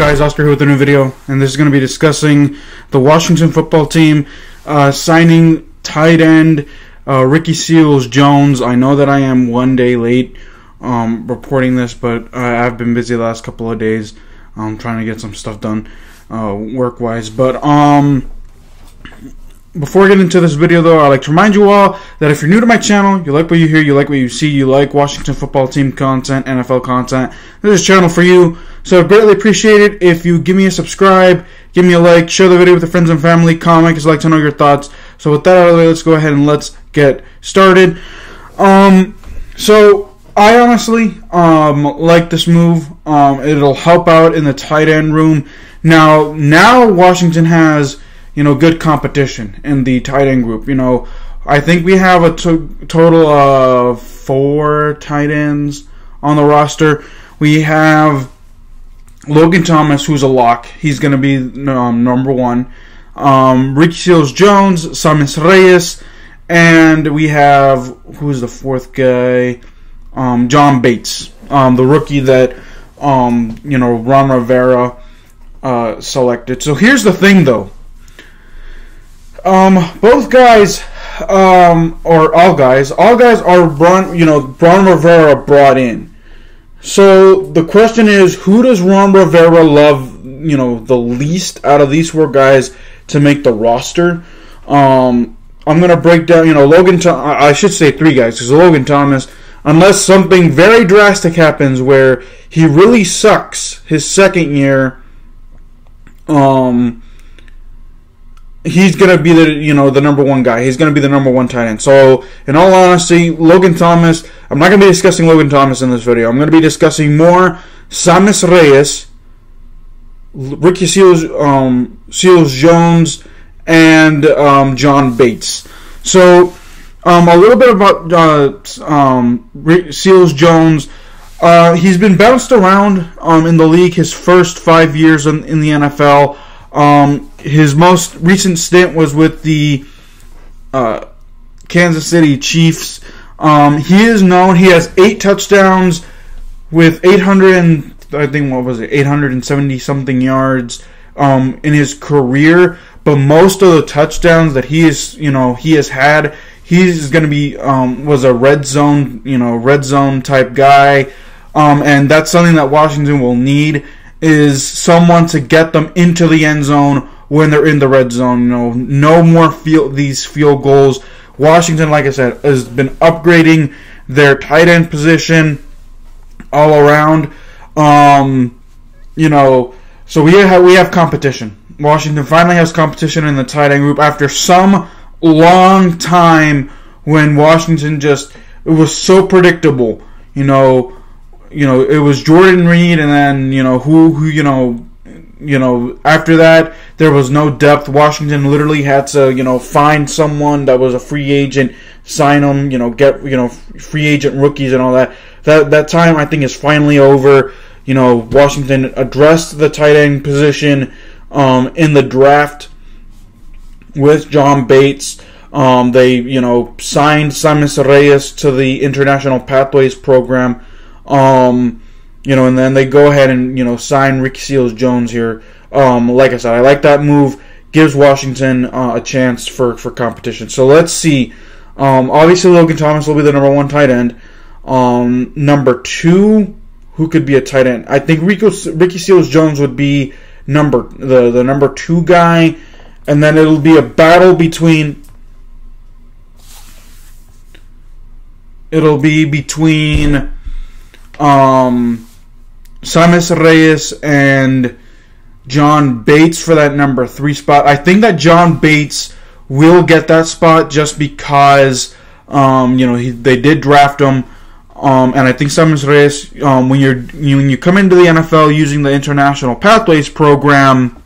guys? Oscar here with a new video, and this is going to be discussing the Washington football team signing tight end Ricky Seals-Jones. I know that I am one day late reporting this, but I've been busy the last couple of days trying to get some stuff done work-wise. But before I get into this video, though, I'd like to remind you all that if you're new to my channel, you like what you hear, you like what you see, you like Washington football team content, NFL content, this is a channel for you. So I'd greatly appreciate it if you give me a subscribe, give me a like, share the video with your friends and family, comment, because I'd like to know your thoughts. So with that out of the way, let's go ahead and let's get started. So I honestly like this move. It'll help out in the tight end room. Now Washington has, you know, good competition in the tight end group. You know, I think we have a total of 4 tight ends on the roster. We have Logan Thomas, who's a lock. He's going to be #1. Ricky Seals-Jones, Samis Reyes, and we have, who's the 4th guy? John Bates, the rookie that, you know, Ron Rivera selected. So here's the thing, though. Both guys, or all guys are Ron Rivera brought in. So the question is, who does Ron Rivera love, you know, the least out of these 4 guys to make the roster? I'm going to break down, you know, I should say 3 guys, because Logan Thomas, unless something very drastic happens where he really sucks his 2nd year, he's going to be the, you know, the #1 guy. He's going to be the #1 tight end. So, in all honesty, Logan Thomas, I'm not going to be discussing Logan Thomas in this video. I'm going to be discussing more Samis Reyes, Ricky Seals-Jones, and John Bates. So, a little bit about Seals-Jones. He's been bounced around in the league his first 5 years in the NFL. His most recent stint was with the Kansas City Chiefs. He is known. He has 8 touchdowns with 870 something yards in his career. But most of the touchdowns that he has had, he's going to be was a red zone type guy, and that's something that Washington will need, is someone to get them into the end zone when they're in the red zone. You know, no more field goals. Washington, like I said, has been upgrading their tight end position all around. You know, so we have competition. Washington finally has competition in the tight end group after some long time when Washington it was so predictable. You know, it was Jordan Reed, and then, you know, who after that there was no depth. Washington literally had to, you know, find someone that was a free agent, sign them, you know, get, you know, free agent rookies and all that. That time, I think, is finally over. You know, Washington addressed the tight end position in the draft with John Bates. They, you know, signed Samis Reyes to the International Pathways program. You know, and then they go ahead and, you know, sign Ricky Seals-Jones here. Like I said, I like that move. Gives Washington a chance for competition. So let's see. Obviously, Logan Thomas will be the #1 tight end. #2, who could be a tight end? I think Ricky Seals-Jones would be the #2 guy, and then it'll be a battle between. It'll be between Samis Reyes and John Bates for that #3 spot. I think that John Bates will get that spot just because, you know, they did draft him, and I think Samis Reyes, when you come into the NFL using the International Pathways program,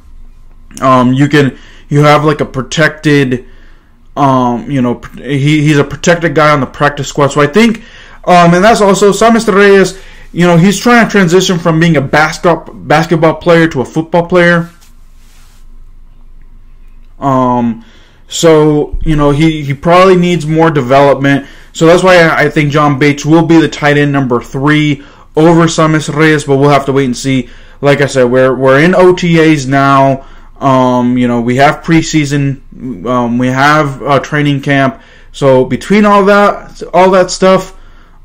you have like a protected, you know, he's a protected guy on the practice squad. So I think. And that's also Samis Reyes. You know, he's trying to transition from being a basketball player to a football player. So, you know, he probably needs more development. So that's why I think John Bates will be the tight end #3 over Samis Reyes, but we'll have to wait and see. like I said, we're in OTAs now. You know, we have preseason, we have training camp. So between all that stuff,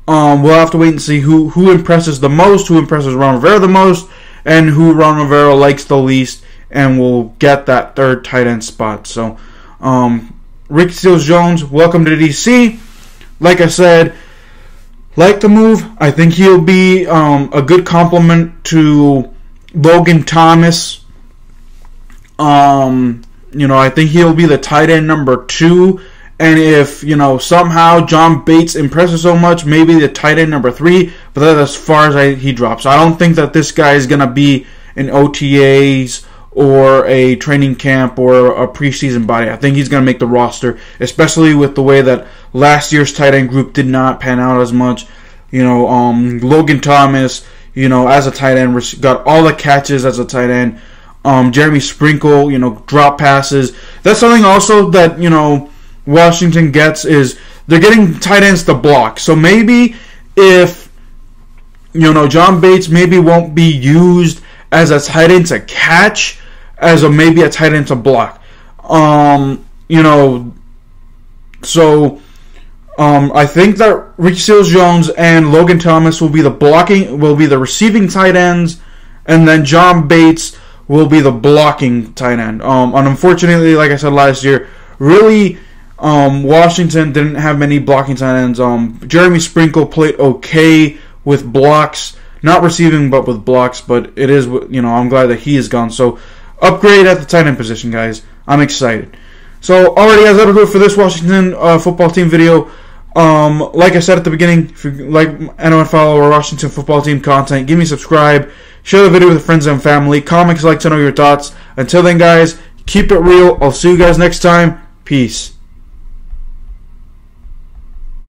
we'll have to wait and see who impresses the most, who impresses Ron Rivera the most, and who Ron Rivera likes the least, and we'll get that third tight end spot. So, Ricky Seals-Jones, welcome to DC. Like I said, like the move. I think he'll be a good complement to Logan Thomas. You know, I think he'll be the tight end number 2. And if, you know, somehow John Bates impresses so much, maybe the tight end number 3, but that's as far as he drops. I don't think that this guy is going to be in OTAs or a training camp or a preseason body. I think he's going to make the roster, especially with the way that last year's tight end group did not pan out as much. You know, Logan Thomas, you know, as a tight end, got all the catches as a tight end. Jeremy Sprinkle, you know, drop passes. That's something also that, you know, Washington gets, is they're getting tight ends to block. So maybe if, you know, John Bates maybe won't be used as a tight end to catch, as a maybe a tight end to block. You know, so I think that Ricky Seals-Jones and Logan Thomas will be the receiving tight ends, and then John Bates will be the blocking tight end. And unfortunately, like I said last year, really, Washington didn't have many blocking tight ends. Jeremy Sprinkle played okay with blocks, not receiving, but with blocks. But it is, you know, I'm glad that he is gone. So upgrade at the tight end position, guys. I'm excited. So already, guys, that'll do it for this Washington football team video. Like I said at the beginning, if you like and follow our Washington football team content, give me a subscribe, share the video with friends and family, comment, like to know your thoughts. Until then, guys, keep it real. I'll see you guys next time. Peace.